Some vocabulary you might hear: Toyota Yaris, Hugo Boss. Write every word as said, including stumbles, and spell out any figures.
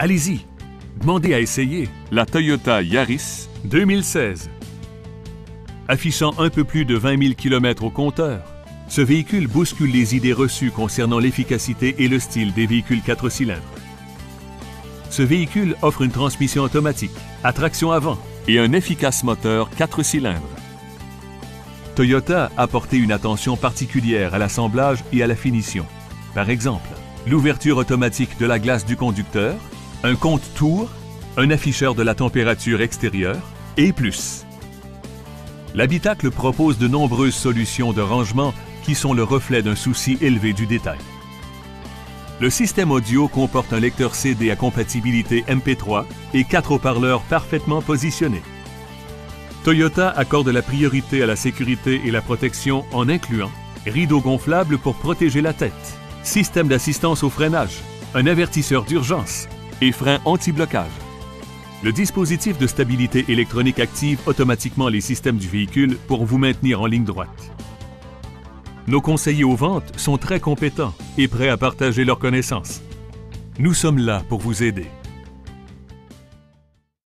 Allez-y, demandez à essayer la Toyota Yaris deux mille seize. Affichant un peu plus de vingt mille km au compteur, ce véhicule bouscule les idées reçues concernant l'efficacité et le style des véhicules quatre cylindres. Ce véhicule offre une transmission automatique, à traction avant et un efficace moteur quatre cylindres. Toyota a porté une attention particulière à l'assemblage et à la finition. Par exemple, l'ouverture automatique de la glace du conducteur, un compte-tours, un afficheur de la température extérieure et plus. L'habitacle propose de nombreuses solutions de rangement qui sont le reflet d'un souci élevé du détail. Le système audio comporte un lecteur C D à compatibilité M P trois et quatre haut-parleurs parfaitement positionnés. Toyota accorde la priorité à la sécurité et la protection en incluant rideaux gonflables pour protéger la tête, système d'assistance au freinage, un avertisseur d'urgence et frein anti-blocage. Le dispositif de stabilité électronique active automatiquement les systèmes du véhicule pour vous maintenir en ligne droite. Nos conseillers aux ventes sont très compétents et prêts à partager leurs connaissances. Nous sommes là pour vous aider.